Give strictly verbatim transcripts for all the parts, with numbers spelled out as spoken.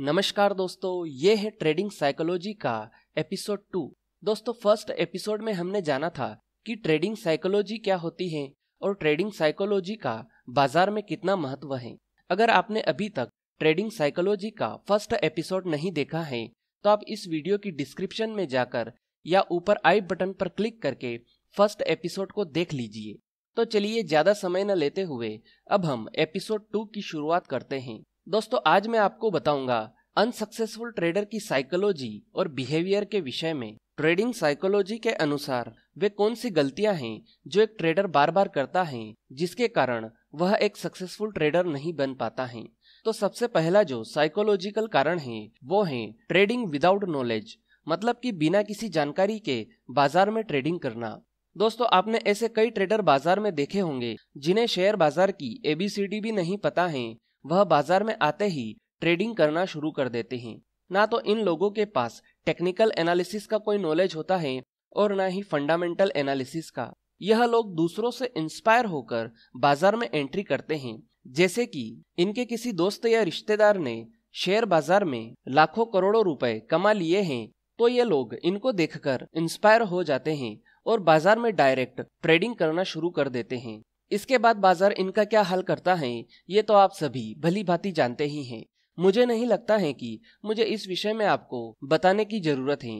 नमस्कार दोस्तों, ये है ट्रेडिंग साइकोलॉजी का एपिसोड टू। दोस्तों फर्स्ट एपिसोड में हमने जाना था कि ट्रेडिंग साइकोलॉजी क्या होती है और ट्रेडिंग साइकोलॉजी का बाजार में कितना महत्व है। अगर आपने अभी तक ट्रेडिंग साइकोलॉजी का फर्स्ट एपिसोड नहीं देखा है तो आप इस वीडियो की डिस्क्रिप्शन में जाकर या ऊपर आई बटन पर क्लिक करके फर्स्ट एपिसोड को देख लीजिए। तो चलिए ज्यादा समय न लेते हुए अब हम एपिसोड टू की शुरुआत करते हैं। दोस्तों आज मैं आपको बताऊंगा अनसक्सेसफुल ट्रेडर की साइकोलॉजी और बिहेवियर के विषय में। ट्रेडिंग साइकोलॉजी के अनुसार वे कौन सी गलतियां हैं जो एक ट्रेडर बार बार करता है जिसके कारण वह एक सक्सेसफुल ट्रेडर नहीं बन पाता है। तो सबसे पहला जो साइकोलॉजिकल कारण है वो है ट्रेडिंग विदाउट नॉलेज, मतलब कि बिना किसी जानकारी के बाजार में ट्रेडिंग करना। दोस्तों आपने ऐसे कई ट्रेडर बाजार में देखे होंगे जिन्हें शेयर बाजार की एबीसीडी भी नहीं पता है, वह बाजार में आते ही ट्रेडिंग करना शुरू कर देते हैं। ना तो इन लोगों के पास टेक्निकल एनालिसिस का कोई नॉलेज होता है और ना ही फंडामेंटल एनालिसिस का। यह लोग दूसरों से इंस्पायर होकर बाजार में एंट्री करते हैं, जैसे कि इनके किसी दोस्त या रिश्तेदार ने शेयर बाजार में लाखों करोड़ों रुपए कमा लिए हैं तो ये लोग इनको देखकर इंस्पायर हो जाते हैं और बाजार में डायरेक्ट ट्रेडिंग करना शुरू कर देते हैं। इसके बाद बाजार इनका क्या हाल करता है ये तो आप सभी भली भांति जानते ही हैं। मुझे नहीं लगता है कि मुझे इस विषय में आपको बताने की जरूरत है।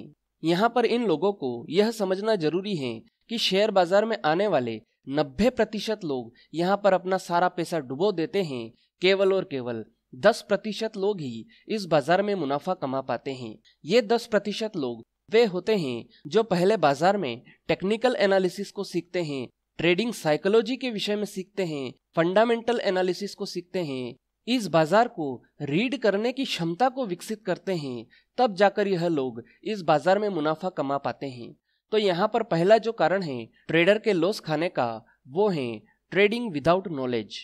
यहाँ पर इन लोगों को यह समझना जरूरी है कि शेयर बाजार में आने वाले नब्बे प्रतिशत लोग यहाँ पर अपना सारा पैसा डुबो देते हैं। केवल और केवल दस प्रतिशत लोग ही इस बाजार में मुनाफा कमा पाते हैं। ये दस प्रतिशत लोग वे होते हैं जो पहले बाजार में टेक्निकल एनालिसिस को सीखते हैं, ट्रेडिंग साइकोलॉजी के विषय में सीखते हैं, फंडामेंटल एनालिसिस को सीखते हैं, इस बाजार को रीड करने की क्षमता को विकसित करते हैं, तब जाकर यह लोग इस बाजार में मुनाफा कमा पाते हैं। तो यहाँ पर पहला जो कारण है ट्रेडर के लॉस खाने का वो है ट्रेडिंग विदाउट नॉलेज।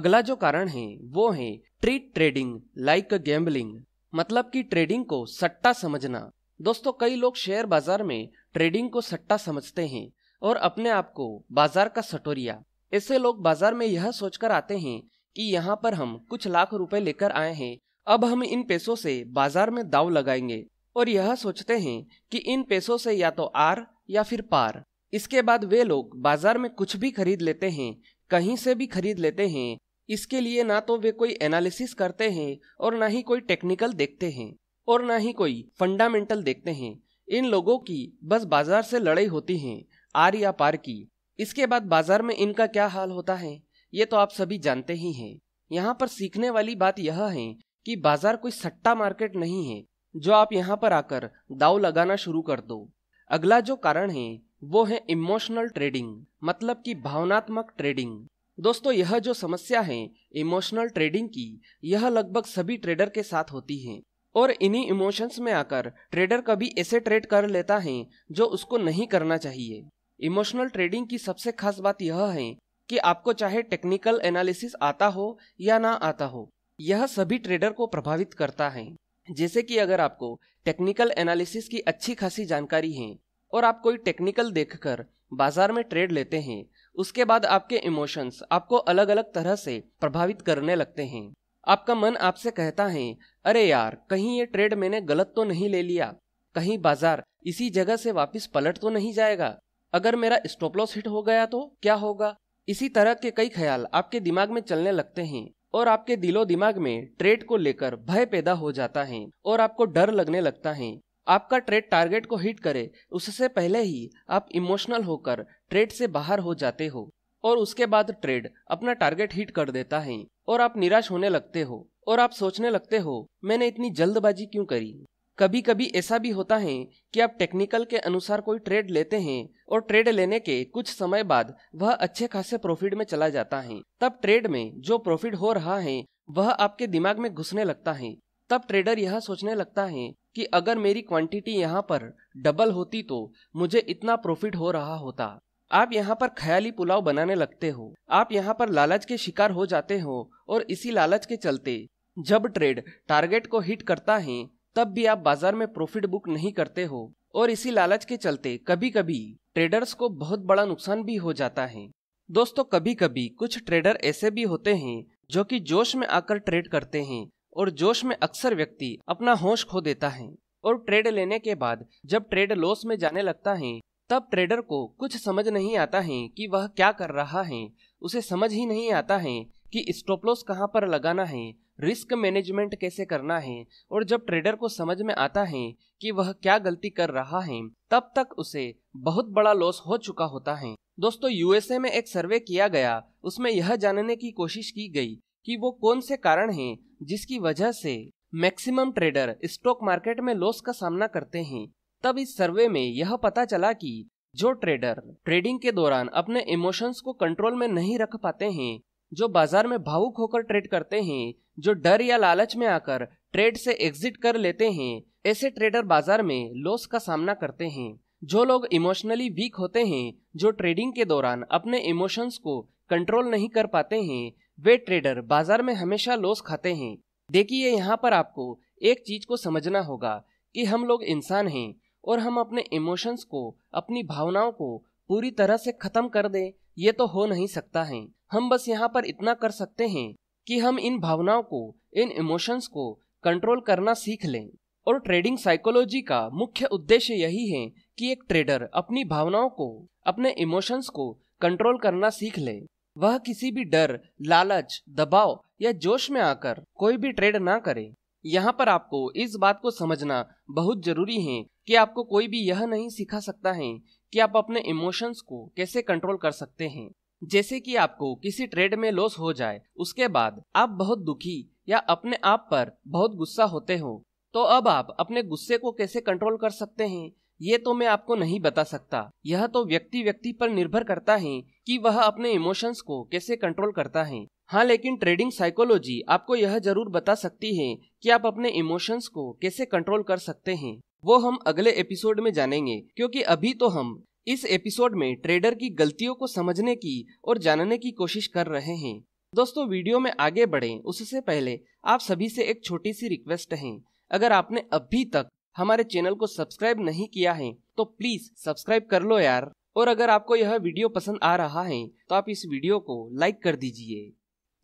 अगला जो कारण है वो है treat trading like a gambling, मतलब कि ट्रेडिंग को सट्टा समझना। दोस्तों कई लोग शेयर बाजार में ट्रेडिंग को सट्टा समझते हैं और अपने आप को बाजार का सटोरिया। ऐसे लोग बाजार में यह सोचकर आते हैं कि यहाँ पर हम कुछ लाख रुपए लेकर आए हैं, अब हम इन पैसों से बाजार में दाव लगाएंगे और यह सोचते हैं कि इन पैसों से या तो आर या फिर पार। इसके बाद वे लोग बाजार में कुछ भी खरीद लेते हैं, कहीं से भी खरीद लेते हैं। इसके लिए ना तो वे कोई एनालिसिस करते हैं और ना ही कोई टेक्निकल देखते हैं और ना ही कोई फंडामेंटल देखते हैं। इन लोगों की बस बाजार से लड़ाई होती है, आर या पार की। इसके बाद बाजार में इनका क्या हाल होता है ये तो आप सभी जानते ही हैं। यहाँ पर सीखने वाली बात यह है कि बाजार कोई सट्टा मार्केट नहीं है जो आप यहाँ पर आकर दाव लगाना शुरू कर दो। अगला जो कारण है वो है इमोशनल ट्रेडिंग, मतलब कि भावनात्मक ट्रेडिंग। दोस्तों यह जो समस्या है इमोशनल ट्रेडिंग की, यह लगभग सभी ट्रेडर के साथ होती है और इन्हीं इमोशंस में आकर ट्रेडर कभी ऐसे ट्रेड कर लेता है जो उसको नहीं करना चाहिए। इमोशनल ट्रेडिंग की सबसे खास बात यह है कि आपको चाहे टेक्निकल एनालिसिस आता हो या ना आता हो, यह सभी ट्रेडर को प्रभावित करता है। जैसे कि अगर आपको टेक्निकल एनालिसिस की अच्छी खासी जानकारी है और आप कोई टेक्निकल देखकर बाजार में ट्रेड लेते हैं, उसके बाद आपके इमोशंस आपको अलग अलग तरह से प्रभावित करने लगते हैं। आपका मन आपसे कहता है अरे यार कहीं ये ट्रेड मैंने गलत तो नहीं ले लिया, कहीं बाजार इसी जगह से वापस पलट तो नहीं जाएगा, अगर मेरा स्टॉप लॉस हिट हो गया तो क्या होगा। इसी तरह के कई ख्याल आपके दिमाग में चलने लगते हैं और आपके दिलो दिमाग में ट्रेड को लेकर भय पैदा हो जाता है और आपको डर लगने लगता है। आपका ट्रेड टारगेट को हिट करे उससे पहले ही आप इमोशनल होकर ट्रेड से बाहर हो जाते हो और उसके बाद ट्रेड अपना टारगेट हिट कर देता है और आप निराश होने लगते हो और आप सोचने लगते हो मैंने इतनी जल्दबाजी क्यों करी। कभी कभी ऐसा भी होता है कि आप टेक्निकल के अनुसार कोई ट्रेड लेते हैं और ट्रेड लेने के कुछ समय बाद वह अच्छे खासे प्रॉफिट में चला जाता है, तब ट्रेड में जो प्रॉफिट हो रहा है वह आपके दिमाग में घुसने लगता है। तब ट्रेडर यह सोचने लगता है कि अगर मेरी क्वांटिटी यहाँ पर डबल होती तो मुझे इतना प्रॉफिट हो रहा होता। आप यहाँ पर ख्याली पुलाव बनाने लगते हो, आप यहाँ पर लालच के शिकार हो जाते हो और इसी लालच के चलते जब ट्रेड टारगेट को हिट करता है तब भी आप बाजार में प्रॉफिट बुक नहीं करते हो और इसी लालच के चलते कभी कभी ट्रेडर्स को बहुत बड़ा नुकसान भी हो जाता है। दोस्तों कभी कभी कुछ ट्रेडर ऐसे भी होते हैं जो कि जोश में आकर ट्रेड करते हैं और जोश में अक्सर व्यक्ति अपना होश खो देता है और ट्रेड लेने के बाद जब ट्रेड लॉस में जाने लगता है तब ट्रेडर को कुछ समझ नहीं आता है कि वह क्या कर रहा है। उसे समझ ही नहीं आता है कि स्टॉप लॉस कहाँ पर लगाना है, रिस्क मैनेजमेंट कैसे करना है। और जब ट्रेडर को समझ में आता है कि वह क्या गलती कर रहा है तब तक उसे बहुत बड़ा लॉस हो चुका होता है। दोस्तों, यूएसए में एक सर्वे किया गया, उसमें यह जानने की कोशिश की गई कि वो कौन से कारण हैं जिसकी वजह से मैक्सिमम ट्रेडर स्टॉक मार्केट में लॉस का सामना करते हैं। तब इस सर्वे में यह पता चला कि जो ट्रेडर ट्रेडिंग के दौरान अपने इमोशंस को कंट्रोल में नहीं रख पाते हैं, जो बाजार में भावुक होकर ट्रेड करते हैं, जो डर या लालच में आकर ट्रेड से एग्जिट कर लेते हैं, ऐसे ट्रेडर बाजार में लॉस का सामना करते हैं। जो लोग इमोशनली वीक होते हैं, जो ट्रेडिंग के दौरान अपने इमोशंस को कंट्रोल नहीं कर पाते हैं, वे ट्रेडर बाजार में हमेशा लॉस खाते हैं। देखिए, यहाँ पर आपको एक चीज को समझना होगा कि हम लोग इंसान हैं और हम अपने इमोशंस को, अपनी भावनाओं को पूरी तरह से खत्म कर दें ये तो हो नहीं सकता है। हम बस यहाँ पर इतना कर सकते हैं कि हम इन भावनाओं को, इन इमोशंस को कंट्रोल करना सीख लें। और ट्रेडिंग साइकोलॉजी का मुख्य उद्देश्य यही है कि एक ट्रेडर अपनी भावनाओं को, अपने इमोशंस को कंट्रोल करना सीख ले। वह किसी भी डर, लालच, दबाव या जोश में आकर कोई भी ट्रेड ना करे। यहाँ पर आपको इस बात को समझना बहुत जरूरी है कि आपको कोई भी यह नहीं सिखा सकता है कि आप अपने इमोशंस को कैसे कंट्रोल कर सकते हैं। जैसे कि आपको किसी ट्रेड में लॉस हो जाए, उसके बाद आप बहुत दुखी या अपने आप पर बहुत गुस्सा होते हो, तो अब आप अपने गुस्से को कैसे कंट्रोल कर सकते हैं ये तो मैं आपको नहीं बता सकता। यह तो व्यक्ति व्यक्ति पर निर्भर करता है कि वह अपने इमोशंस को कैसे कंट्रोल करता है। हाँ, लेकिन ट्रेडिंग साइकोलॉजी आपको यह जरूर बता सकती है कि आप अपने इमोशंस को कैसे कंट्रोल कर सकते हैं। वो हम अगले एपिसोड में जानेंगे, क्योंकि अभी तो हम इस एपिसोड में ट्रेडर की गलतियों को समझने की और जानने की कोशिश कर रहे हैं। दोस्तों, वीडियो में आगे बढ़ें उससे पहले आप सभी से एक छोटी सी रिक्वेस्ट है, अगर आपने अभी तक हमारे चैनल को सब्सक्राइब नहीं किया है तो प्लीज सब्सक्राइब कर लो यार। और अगर आपको यह वीडियो पसंद आ रहा है तो आप इस वीडियो को लाइक कर दीजिए।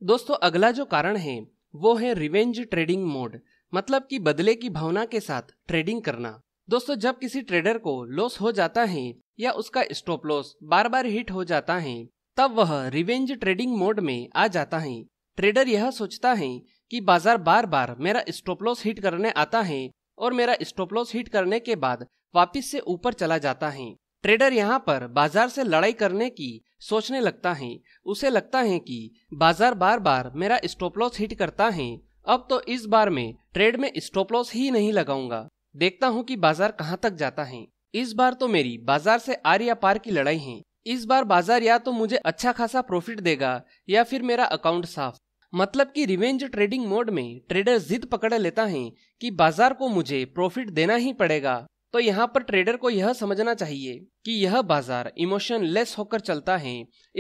दोस्तों, अगला जो कारण है वो है रिवेंज ट्रेडिंग मोड, मतलब कि बदले की भावना के साथ ट्रेडिंग करना। दोस्तों, जब किसी ट्रेडर को लॉस हो जाता है या उसका स्टॉप लॉस बार बार हिट हो जाता है तब वह रिवेंज ट्रेडिंग मोड में आ जाता है। ट्रेडर यह सोचता है कि बाजार बार बार मेरा स्टॉप लॉस हिट करने आता है और मेरा स्टॉप लॉस हिट करने के बाद वापस से ऊपर चला जाता है। ट्रेडर यहाँ पर बाजार से लड़ाई करने की सोचने लगता है। उसे लगता है कि बाजार बार बार मेरा स्टॉप लॉस हिट करता है, अब तो इस बार मैं ट्रेड में स्टॉप लॉस ही नहीं लगाऊंगा, देखता हूँ कि बाजार कहाँ तक जाता है। इस बार तो मेरी बाजार से आर या पार की लड़ाई है। इस बार बाजार या तो मुझे अच्छा खासा प्रॉफिट देगा या फिर मेरा अकाउंट साफ। मतलब कि रिवेंज ट्रेडिंग मोड में ट्रेडर जिद पकड़ लेता है कि बाजार को मुझे प्रॉफिट देना ही पड़ेगा। तो यहाँ पर ट्रेडर को यह समझना चाहिए कि यह बाजार इमोशन लेस होकर चलता है।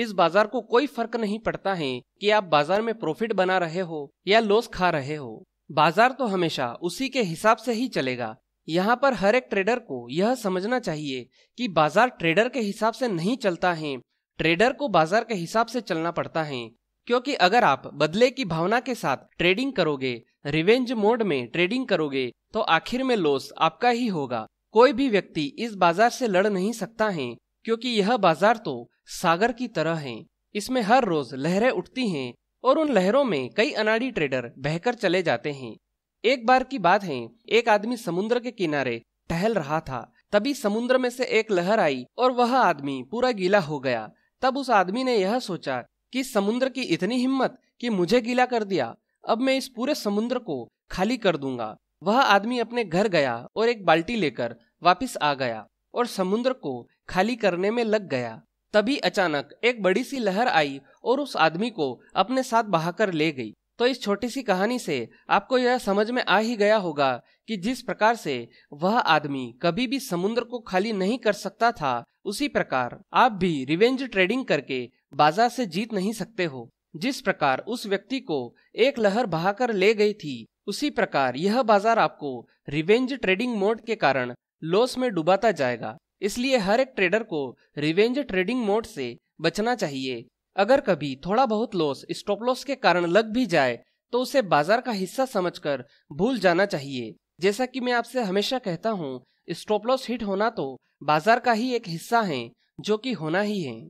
इस बाजार को कोई फर्क नहीं पड़ता है कि आप बाजार में प्रॉफिट बना रहे हो या लॉस खा रहे हो, बाजार तो हमेशा उसी के हिसाब से ही चलेगा। यहाँ पर हर एक ट्रेडर को यह समझना चाहिए कि बाजार ट्रेडर के हिसाब से नहीं चलता है, ट्रेडर को बाजार के हिसाब से चलना पड़ता है। क्योंकि अगर आप बदले की भावना के साथ ट्रेडिंग करोगे, रिवेंज मोड में ट्रेडिंग करोगे, तो आखिर में लॉस आपका ही होगा। कोई भी व्यक्ति इस बाजार से लड़ नहीं सकता है, क्योंकि यह बाजार तो सागर की तरह है, इसमें हर रोज लहरें उठती हैं और उन लहरों में कई अनाड़ी ट्रेडर बहकर चले जाते हैं। एक बार की बात है, एक आदमी समुद्र के किनारे टहल रहा था, तभी समुद्र में से एक लहर आई और वह आदमी पूरा गीला हो गया। तब उस आदमी ने यह सोचा कि समुद्र की इतनी हिम्मत कि मुझे गीला कर दिया, अब मैं इस पूरे समुद्र को खाली कर दूंगा। वह आदमी अपने घर गया और एक बाल्टी लेकर वापस आ गया और समुद्र को खाली करने में लग गया। तभी अचानक एक बड़ी सी लहर आई और उस आदमी को अपने साथ बहाकर ले गई। तो इस छोटी सी कहानी से आपको यह समझ में आ ही गया होगा कि जिस प्रकार से वह आदमी कभी भी समुद्र को खाली नहीं कर सकता था, उसी प्रकार आप भी रिवेंज ट्रेडिंग करके बाजार से जीत नहीं सकते हो। जिस प्रकार उस व्यक्ति को एक लहर बहाकर ले गई थी, उसी प्रकार यह बाजार आपको रिवेंज ट्रेडिंग मोड के कारण लॉस में डुबाता जाएगा। इसलिए हर एक ट्रेडर को रिवेंज ट्रेडिंग मोड से बचना चाहिए। अगर कभी थोड़ा बहुत लॉस स्टॉप लॉस के कारण लग भी जाए तो उसे बाजार का हिस्सा समझकर भूल जाना चाहिए। जैसा कि मैं आपसे हमेशा कहता हूँ, स्टॉप लॉस हिट होना तो बाजार का ही एक हिस्सा है जो कि होना ही है।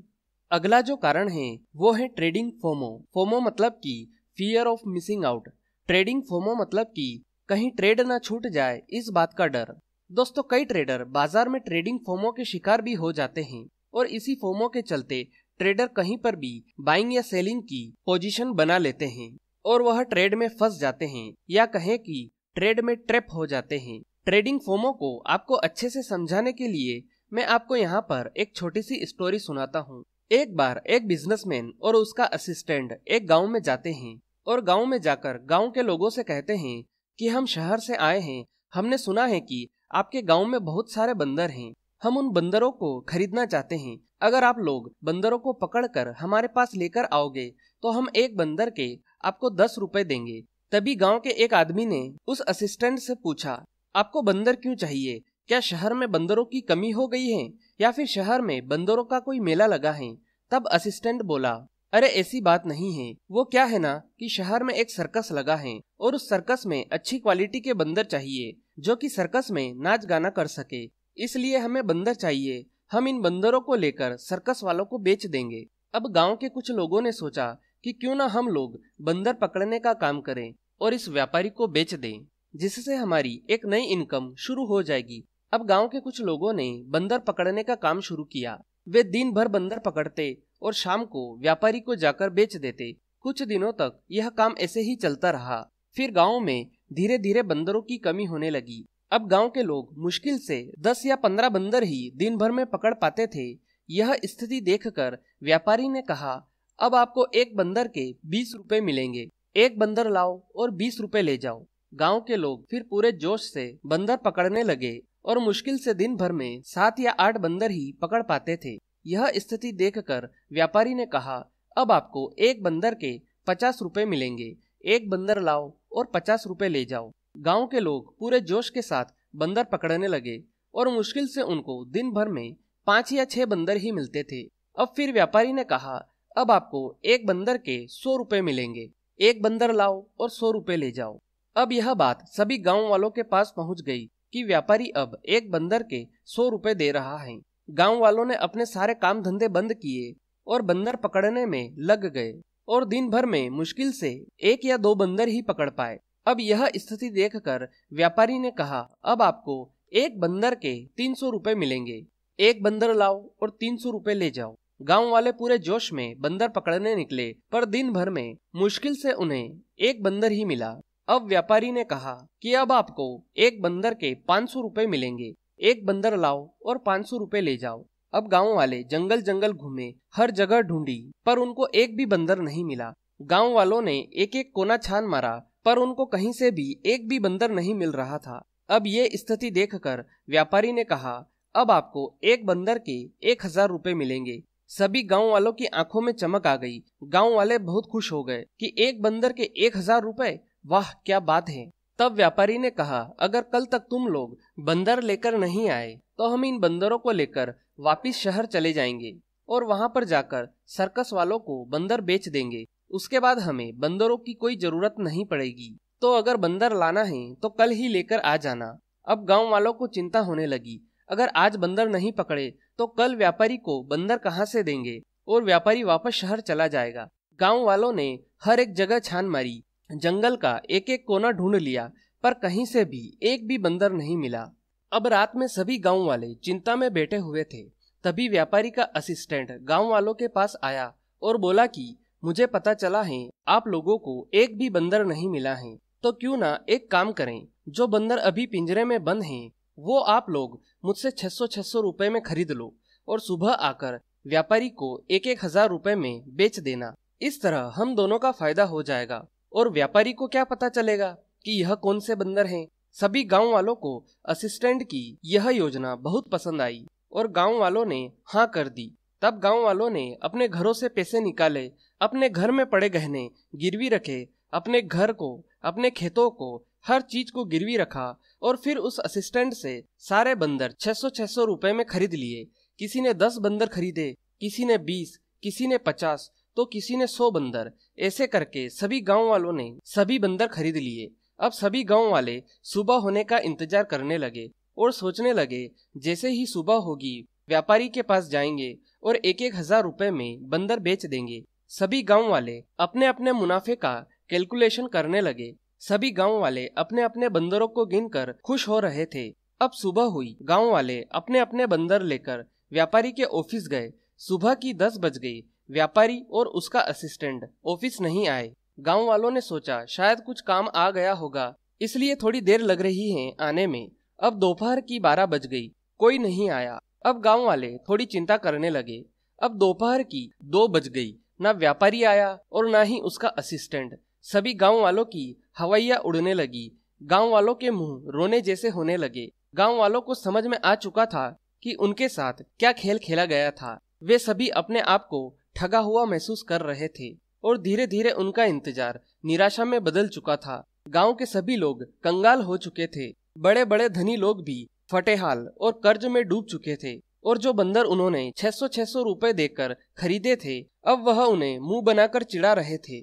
अगला जो कारण है वो है ट्रेडिंग फोमो। फोमो मतलब कि fear of missing out. Trading FOMO मतलब कि कहीं ट्रेड ना छूट जाए, इस बात का डर। दोस्तों, कई ट्रेडर बाजार में ट्रेडिंग फोमो के शिकार भी हो जाते हैं और इसी फोमो के चलते ट्रेडर कहीं पर भी बाइंग या सेलिंग की पोजीशन बना लेते हैं और वह ट्रेड में फंस जाते हैं, या कहें कि ट्रेड में ट्रैप हो जाते हैं। ट्रेडिंग फोमो को आपको अच्छे से समझाने के लिए मैं आपको यहाँ पर एक छोटी सी स्टोरी सुनाता हूँ। एक बार एक बिजनेसमैन और उसका असिस्टेंट एक गाँव में जाते हैं और गाँव में जाकर गाँव के लोगों से कहते हैं कि हम शहर से आए हैं, हमने सुना है कि आपके गांव में बहुत सारे बंदर हैं, हम उन बंदरों को खरीदना चाहते हैं। अगर आप लोग बंदरों को पकड़कर हमारे पास लेकर आओगे तो हम एक बंदर के आपको दस रुपए देंगे। तभी गांव के एक आदमी ने उस असिस्टेंट से पूछा, आपको बंदर क्यों चाहिए? क्या शहर में बंदरों की कमी हो गई है या फिर शहर में बंदरों का कोई मेला लगा है? तब असिस्टेंट बोला, अरे ऐसी बात नहीं है, वो क्या है ना कि शहर में एक सर्कस लगा है और उस सर्कस में अच्छी क्वालिटी के बंदर चाहिए जो कि सर्कस में नाच गाना कर सके, इसलिए हमें बंदर चाहिए। हम इन बंदरों को लेकर सर्कस वालों को बेच देंगे। अब गांव के कुछ लोगों ने सोचा कि क्यों ना हम लोग बंदर पकड़ने का काम करें और इस व्यापारी को बेच दें, जिससे हमारी एक नई इनकम शुरू हो जाएगी। अब गाँव के कुछ लोगों ने बंदर पकड़ने का काम शुरू किया। वे दिन भर बंदर पकड़ते और शाम को व्यापारी को जाकर बेच देते। कुछ दिनों तक यह काम ऐसे ही चलता रहा। फिर गांव में धीरे धीरे बंदरों की कमी होने लगी। अब गांव के लोग मुश्किल से दस या पंद्रह बंदर ही दिन भर में पकड़ पाते थे। यह स्थिति देखकर व्यापारी ने कहा, अब आपको एक बंदर के बीस रुपए मिलेंगे, एक बंदर लाओ और बीस रुपए ले जाओ। गाँव के लोग फिर पूरे जोश से बंदर पकड़ने लगे और मुश्किल से दिन भर में सात या आठ बंदर ही पकड़ पाते थे। यह स्थिति देखकर व्यापारी ने कहा, अब आपको एक बंदर के पचास रुपए मिलेंगे, एक बंदर लाओ और पचास रुपए ले जाओ। गांव के लोग पूरे जोश के साथ बंदर पकड़ने लगे और मुश्किल से उनको दिन भर में पाँच या छह बंदर ही मिलते थे। अब फिर व्यापारी ने कहा, अब आपको एक बंदर के सौ रुपए मिलेंगे, एक बंदर लाओ और सौ रुपए ले जाओ। अब यह बात सभी गाँव वालों के पास पहुँच गई कि व्यापारी अब एक बंदर के सौ रुपए दे रहा है। गांव वालों ने अपने सारे काम धंधे बंद किए और बंदर पकड़ने में लग गए और दिन भर में मुश्किल से एक या दो बंदर ही पकड़ पाए। अब यह स्थिति देखकर व्यापारी ने कहा, अब आपको एक बंदर के तीन सौ रुपए मिलेंगे, एक बंदर लाओ और तीन सौ रुपए ले जाओ। गांव वाले पूरे जोश में बंदर पकड़ने निकले, पर दिन भर में मुश्किल से उन्हें एक बंदर ही मिला। अब व्यापारी ने कहा कि अब आपको एक बंदर के पाँच सौ रुपए मिलेंगे, एक बंदर लाओ और पाँच सौ रुपए ले जाओ। अब गांव वाले जंगल जंगल घूमे, हर जगह ढूंढी, पर उनको एक भी बंदर नहीं मिला। गांव वालों ने एक एक कोना छान मारा, पर उनको कहीं से भी एक भी बंदर नहीं मिल रहा था। अब ये स्थिति देखकर व्यापारी ने कहा, अब आपको एक बंदर के एक हजार रुपए मिलेंगे। सभी गाँव वालों की आंखों में चमक आ गई। गाँव वाले बहुत खुश हो गए कि एक बंदर के एक हजार रुपए, वाह क्या बात है। तब व्यापारी ने कहा, अगर कल तक तुम लोग बंदर लेकर नहीं आए तो हम इन बंदरों को लेकर वापिस शहर चले जाएंगे और वहां पर जाकर सर्कस वालों को बंदर बेच देंगे। उसके बाद हमें बंदरों की कोई जरूरत नहीं पड़ेगी, तो अगर बंदर लाना है तो कल ही लेकर आ जाना। अब गाँव वालों को चिंता होने लगी, अगर आज बंदर नहीं पकड़े तो कल व्यापारी को बंदर कहाँ से देंगे और व्यापारी वापस शहर चला जाएगा। गाँव वालों ने हर एक जगह छान मारी, जंगल का एक एक कोना ढूंढ लिया, पर कहीं से भी एक भी बंदर नहीं मिला। अब रात में सभी गांव वाले चिंता में बैठे हुए थे। तभी व्यापारी का असिस्टेंट गांव वालों के पास आया और बोला कि मुझे पता चला है आप लोगों को एक भी बंदर नहीं मिला है, तो क्यों ना एक काम करें, जो बंदर अभी पिंजरे में बंद हैं वो आप लोग मुझसे छह सौ छह सौ रुपए में खरीद लो और सुबह आकर व्यापारी को एक एक हजार रुपए में बेच देना। इस तरह हम दोनों का फायदा हो जाएगा और व्यापारी को क्या पता चलेगा कि यह कौन से बंदर हैं। सभी गांव वालों को असिस्टेंट की यह योजना बहुत पसंद आई और गांव वालों ने हाँ कर दी। तब गांव वालों ने अपने घरों से पैसे निकाले, अपने घर में पड़े गहने गिरवी रखे, अपने घर को, अपने खेतों को, हर चीज को गिरवी रखा और फिर उस असिस्टेंट से सारे बंदर छह सौ छह सौ रुपए में खरीद लिए। किसी ने दस बंदर खरीदे, किसी ने बीस, किसी ने पचास, तो किसी ने सौ बंदर। ऐसे करके सभी गांव वालों ने सभी बंदर खरीद लिए। अब सभी गांव वाले सुबह होने का इंतजार करने लगे और सोचने लगे जैसे ही सुबह होगी व्यापारी के पास जाएंगे और एक एक हजार रुपए में बंदर बेच देंगे। सभी गांव वाले अपने अपने मुनाफे का कैलकुलेशन करने लगे। सभी गांव वाले अपने अपने बंदरों को गिनकर खुश हो रहे थे। अब सुबह हुई, गांव वाले अपने अपने बंदर लेकर व्यापारी के ऑफिस गए। सुबह की दस बज गई, व्यापारी और उसका असिस्टेंट ऑफिस नहीं आए। गांव वालों ने सोचा शायद कुछ काम आ गया होगा, इसलिए थोड़ी देर लग रही है आने में। अब दोपहर की बारह बज गई, कोई नहीं आया। अब गांव वाले थोड़ी चिंता करने लगे। अब दोपहर की दो बज गई, ना व्यापारी आया और ना ही उसका असिस्टेंट। सभी गांव वालों की हवाइयाँ उड़ने लगी। गांव वालों के मुंह रोने जैसे होने लगे। गांव वालों को समझ में आ चुका था कि उनके साथ क्या खेल खेला गया था। वे सभी अपने आप को ठगा हुआ महसूस कर रहे थे और धीरे धीरे उनका इंतजार निराशा में बदल चुका था। गांव के सभी लोग कंगाल हो चुके थे। बड़े बड़े धनी लोग भी फटेहाल और कर्ज में डूब चुके थे और जो बंदर उन्होंने छह सौ छह सौ रुपए देकर खरीदे थे अब वह उन्हें मुंह बनाकर चिढ़ा रहे थे।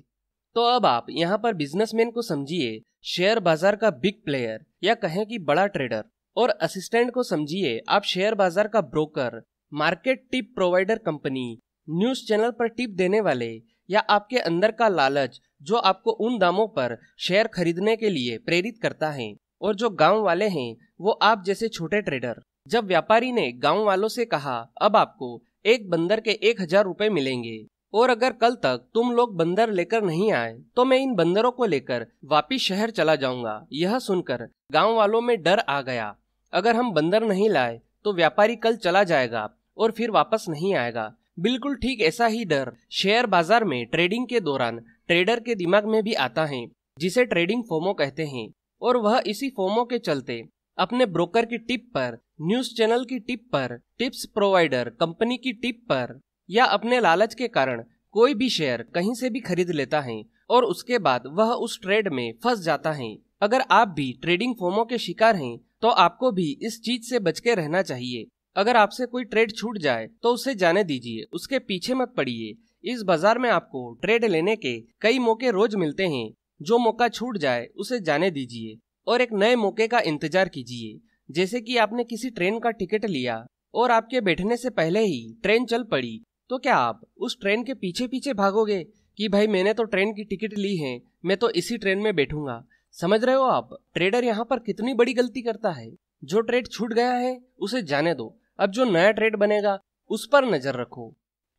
तो अब आप यहाँ पर बिजनेसमैन को समझिए शेयर बाजार का बिग प्लेयर या कहें कि बड़ा ट्रेडर, और असिस्टेंट को समझिए आप शेयर बाजार का broker, market tip provider company, news channel पर टिप देने वाले, या आपके अंदर का लालच जो आपको उन दामों पर शेयर खरीदने के लिए प्रेरित करता है। और जो गांव वाले हैं वो आप जैसे छोटे ट्रेडर। जब व्यापारी ने गांव वालों से कहा अब आपको एक बंदर के एक हजार रुपए मिलेंगे और अगर कल तक तुम लोग बंदर लेकर नहीं आए तो मैं इन बंदरों को लेकर वापिस शहर चला जाऊंगा, यह सुनकर गाँव वालों में डर आ गया। अगर हम बंदर नहीं लाए तो व्यापारी कल चला जाएगा और फिर वापस नहीं आएगा। बिल्कुल ठीक ऐसा ही डर शेयर बाजार में ट्रेडिंग के दौरान ट्रेडर के दिमाग में भी आता है, जिसे ट्रेडिंग फोमो कहते हैं। और वह इसी फोमो के चलते अपने ब्रोकर की टिप पर, न्यूज चैनल की टिप पर, टिप्स प्रोवाइडर कंपनी की टिप पर, या अपने लालच के कारण कोई भी शेयर कहीं से भी खरीद लेता है और उसके बाद वह उस ट्रेड में फंस जाता है। अगर आप भी ट्रेडिंग फोमो के शिकार हैं तो आपको भी इस चीज से बच के रहना चाहिए। अगर आपसे कोई ट्रेड छूट जाए तो उसे जाने दीजिए, उसके पीछे मत पड़िए। इस बाजार में आपको ट्रेड लेने के कई मौके रोज मिलते हैं। जो मौका छूट जाए उसे जाने दीजिए और एक नए मौके का इंतजार कीजिए। जैसे कि आपने किसी ट्रेन का टिकट लिया और आपके बैठने से पहले ही ट्रेन चल पड़ी, तो क्या आप उस ट्रेन के पीछे पीछे भागोगे कि भाई मैंने तो ट्रेन की टिकट ली है, मैं तो इसी ट्रेन में बैठूंगा? समझ रहे हो आप ट्रेडर यहाँ पर कितनी बड़ी गलती करता है। जो ट्रेड छूट गया है उसे जाने दो, अब जो नया ट्रेड बनेगा उस पर नजर रखो।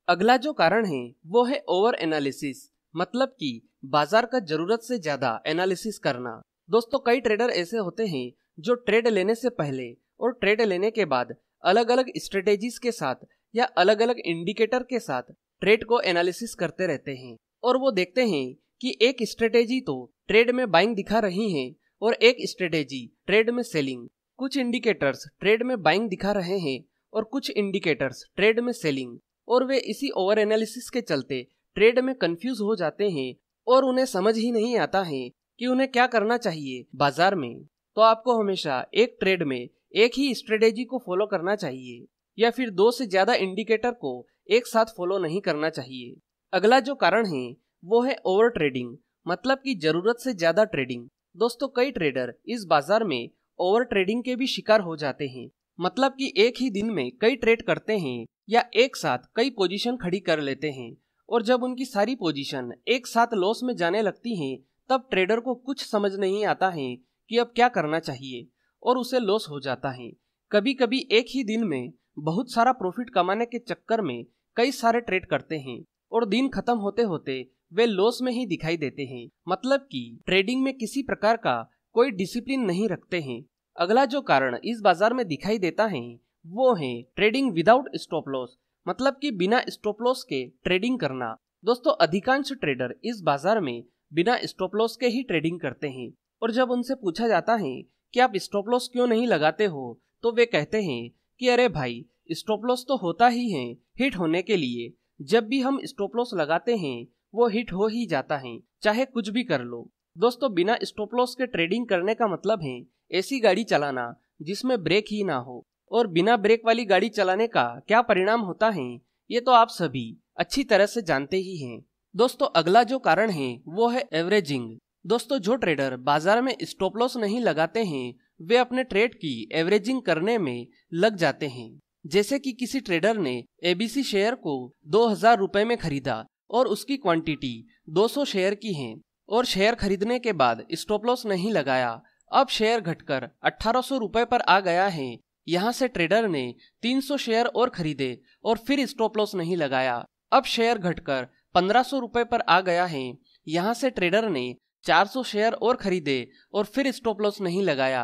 अगला जो कारण है वो है ओवर एनालिसिस, मतलब कि बाजार का जरूरत से ज्यादा एनालिसिस करना। दोस्तों, कई ट्रेडर ऐसे होते हैं जो ट्रेड लेने से पहले और ट्रेड लेने के बाद अलग अलग स्ट्रेटेजीज के साथ या अलग अलग इंडिकेटर के साथ ट्रेड को एनालिसिस करते रहते हैं और वो देखते हैं कि एक स्ट्रेटेजी तो ट्रेड में बाइंग दिखा रही है और एक स्ट्रेटेजी ट्रेड में सेलिंग। कुछ इंडिकेटर्स ट्रेड में बाइंग दिखा रहे हैं और कुछ इंडिकेटर्स ट्रेड में सेलिंग, और वे इसी ओवर एनालिसिस के चलते ट्रेड में कंफ्यूज हो जाते हैं और उन्हें समझ ही नहीं आता है कि उन्हें क्या करना चाहिए बाजार में। तो आपको हमेशा एक ट्रेड में एक ही स्ट्रेटेजी को फॉलो करना चाहिए या फिर दो से ज्यादा इंडिकेटर को एक साथ फॉलो नहीं करना चाहिए। अगला जो कारण है वो है ओवर ट्रेडिंग, मतलब कि जरूरत से ज्यादा ट्रेडिंग। दोस्तों, कई ट्रेडर इस बाजार में ओवर ट्रेडिंग के भी शिकार हो जाते हैं, मतलब कि एक ही दिन में कई ट्रेड करते हैं या एक साथ कई पोजीशन खड़ी कर लेते हैं, और जब उनकी सारी पोजीशन एक साथ लॉस में जाने लगती हैं तब ट्रेडर को कुछ समझ नहीं आता है कि अब क्या करना चाहिए और उसे लॉस हो जाता है। कभी कभी एक ही दिन में बहुत सारा प्रॉफिट कमाने के चक्कर में कई सारे ट्रेड करते हैं और दिन खत्म होते होते वे लॉस में ही दिखाई देते हैं, मतलब कि ट्रेडिंग में किसी प्रकार का कोई डिसिप्लिन नहीं रखते हैं। अगला जो कारण इस बाजार में दिखाई देता है वो है ट्रेडिंग विदाउट स्टॉप लॉस, मतलब कि बिना स्टॉप लॉस के ट्रेडिंग करना। दोस्तों, अधिकांश ट्रेडर इस बाजार में बिना स्टॉप लॉस के ही ट्रेडिंग करते हैं, और जब उनसे पूछा जाता है कि आप स्टॉप लॉस क्यों नहीं लगाते हो तो वे कहते हैं कि अरे भाई, स्टॉप लॉस तो होता ही है हिट होने के लिए। जब भी हम स्टॉप लॉस लगाते हैं वो हिट हो ही जाता है, चाहे कुछ भी कर लो। दोस्तों, बिना स्टॉप लॉस के ट्रेडिंग करने का मतलब है ऐसी गाड़ी चलाना जिसमें ब्रेक ही ना हो, और बिना ब्रेक वाली गाड़ी चलाने का क्या परिणाम होता है ये तो आप सभी अच्छी तरह से जानते ही हैं। दोस्तों अगला जो कारण है वो है एवरेजिंग। दोस्तों जो ट्रेडर बाजार में स्टॉप लॉस नहीं लगाते हैं वे अपने ट्रेड की एवरेजिंग करने में लग जाते हैं। जैसे कि किसी ट्रेडर ने एबीसी शेयर को दो हजार रुपए में खरीदा और उसकी क्वांटिटी दो सौ शेयर की है और शेयर खरीदने के बाद स्टॉप लॉस नहीं लगाया। अब शेयर घटकर अठारह सौ रुपए पर आ गया है। यहाँ से ट्रेडर ने तीन सौ शेयर और खरीदे और फिर स्टॉप लॉस नहीं लगाया। अब शेयर घटकर पंद्रह सौ रुपए पर आ गया है। यहाँ से ट्रेडर ने चार सौ शेयर और खरीदे और फिर स्टॉप लॉस नहीं लगाया।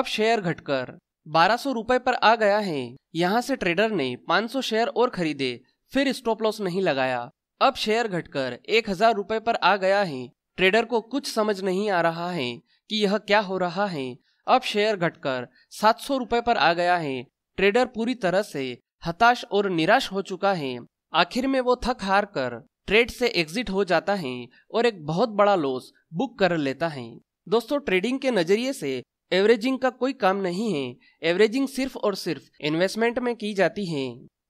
अब शेयर घटकर बारह सौ रुपए पर आ गया है। यहाँ से ट्रेडर ने पाँच सौ शेयर और खरीदे फिर स्टॉप लॉस नहीं लगाया। अब शेयर घटकर एक हजार रुपए पर आ गया है। ट्रेडर को कुछ समझ नहीं आ रहा है कि यह क्या हो रहा है। अब शेयर घटकर सात सौ रुपए पर आ गया है। ट्रेडर पूरी तरह से हताश और निराश हो चुका है। आखिर में वो थक हार कर ट्रेड से एग्जिट हो जाता है और एक बहुत बड़ा लॉस बुक कर लेता है। दोस्तों ट्रेडिंग के नजरिए से एवरेजिंग का कोई काम नहीं है। एवरेजिंग सिर्फ और सिर्फ इन्वेस्टमेंट में की जाती है।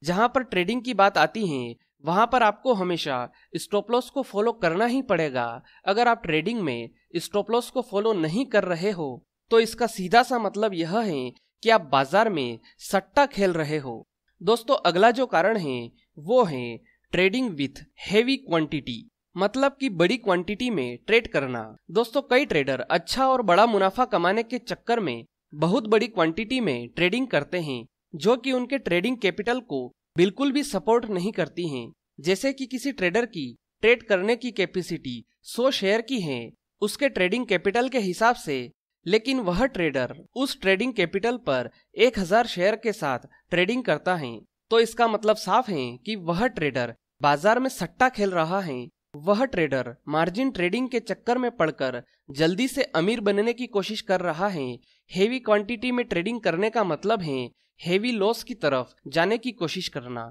जहां पर ट्रेडिंग की बात आती है वहां पर आपको हमेशा स्टॉप लॉस को फॉलो करना ही पड़ेगा। अगर आप ट्रेडिंग में स्टॉप लॉस को फॉलो नहीं कर रहे हो तो इसका सीधा सा मतलब यह है कि आप बाजार में सट्टा खेल रहे हो। दोस्तों अगला जो कारण है वो है ट्रेडिंग विथ हेवी क्वांटिटी, मतलब कि बड़ी क्वांटिटी में ट्रेड करना। दोस्तों कई ट्रेडर अच्छा और बड़ा मुनाफा कमाने के चक्कर में बहुत बड़ी क्वांटिटी में ट्रेडिंग करते हैं जो कि उनके ट्रेडिंग कैपिटल को बिल्कुल भी सपोर्ट नहीं करती हैं। जैसे कि किसी ट्रेडर की ट्रेड करने की कैपेसिटी सौ शेयर की है उसके ट्रेडिंग कैपिटल के हिसाब से, लेकिन वह ट्रेडर उस ट्रेडिंग कैपिटल पर एक हजार शेयर के साथ ट्रेडिंग करता है तो इसका मतलब साफ है कि वह ट्रेडर बाजार में सट्टा खेल रहा है। वह ट्रेडर मार्जिन ट्रेडिंग के चक्कर में पड़कर जल्दी से अमीर बनने की कोशिश कर रहा है। हेवी क्वांटिटी में ट्रेडिंग करने का मतलब है हेवी लॉस की तरफ जाने की कोशिश करना।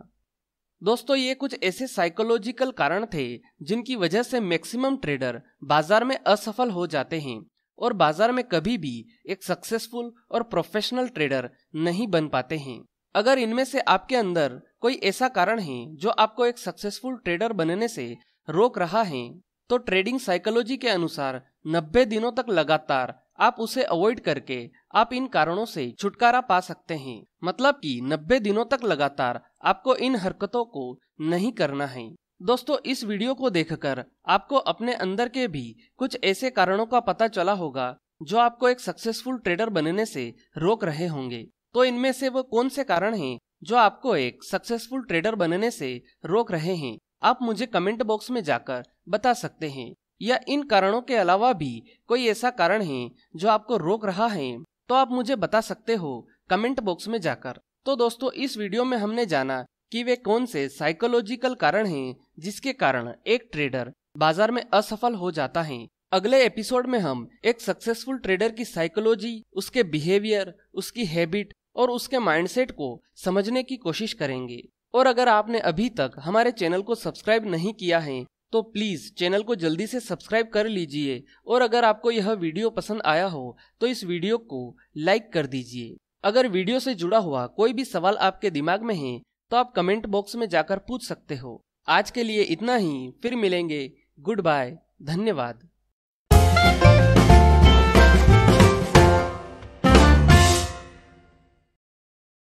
दोस्तों ये कुछ ऐसे साइकोलॉजिकल कारण थे जिनकी वजह से मैक्सिमम ट्रेडर बाजार में असफल हो जाते हैं और बाजार में कभी भी एक सक्सेसफुल और प्रोफेशनल ट्रेडर नहीं बन पाते हैं। अगर इनमें से आपके अंदर कोई ऐसा कारण है जो आपको एक सक्सेसफुल ट्रेडर बनने से रोक रहा है तो ट्रेडिंग साइकोलॉजी के अनुसार नब्बे दिनों तक लगातार आप उसे अवॉइड करके आप इन कारणों से छुटकारा पा सकते हैं। मतलब कि नब्बे दिनों तक लगातार आपको इन हरकतों को नहीं करना है। दोस्तों इस वीडियो को देखकर आपको अपने अंदर के भी कुछ ऐसे कारणों का पता चला होगा जो आपको एक सक्सेसफुल ट्रेडर बनने से रोक रहे होंगे। तो इनमें से वो कौन से कारण हैं जो आपको एक सक्सेसफुल ट्रेडर बनने से रोक रहे हैं, आप मुझे कमेंट बॉक्स में जाकर बता सकते हैं। या इन कारणों के अलावा भी कोई ऐसा कारण है जो आपको रोक रहा है तो आप मुझे बता सकते हो कमेंट बॉक्स में जाकर। तो दोस्तों इस वीडियो में हमने जाना कि वे कौन से साइकोलॉजिकल कारण हैं जिसके कारण एक ट्रेडर बाजार में असफल हो जाता है। अगले एपिसोड में हम एक सक्सेसफुल ट्रेडर की साइकोलॉजी, उसके बिहेवियर, उसकी हैबिट और उसके माइंडसेट को समझने की कोशिश करेंगे। और अगर आपने अभी तक हमारे चैनल को सब्सक्राइब नहीं किया है तो प्लीज चैनल को जल्दी से सब्सक्राइब कर लीजिए। और अगर आपको यह वीडियो पसंद आया हो तो इस वीडियो को लाइक कर दीजिए। अगर वीडियो से जुड़ा हुआ कोई भी सवाल आपके दिमाग में है तो आप कमेंट बॉक्स में जाकर पूछ सकते हो। आज के लिए इतना ही, फिर मिलेंगे। गुड बाय, धन्यवाद।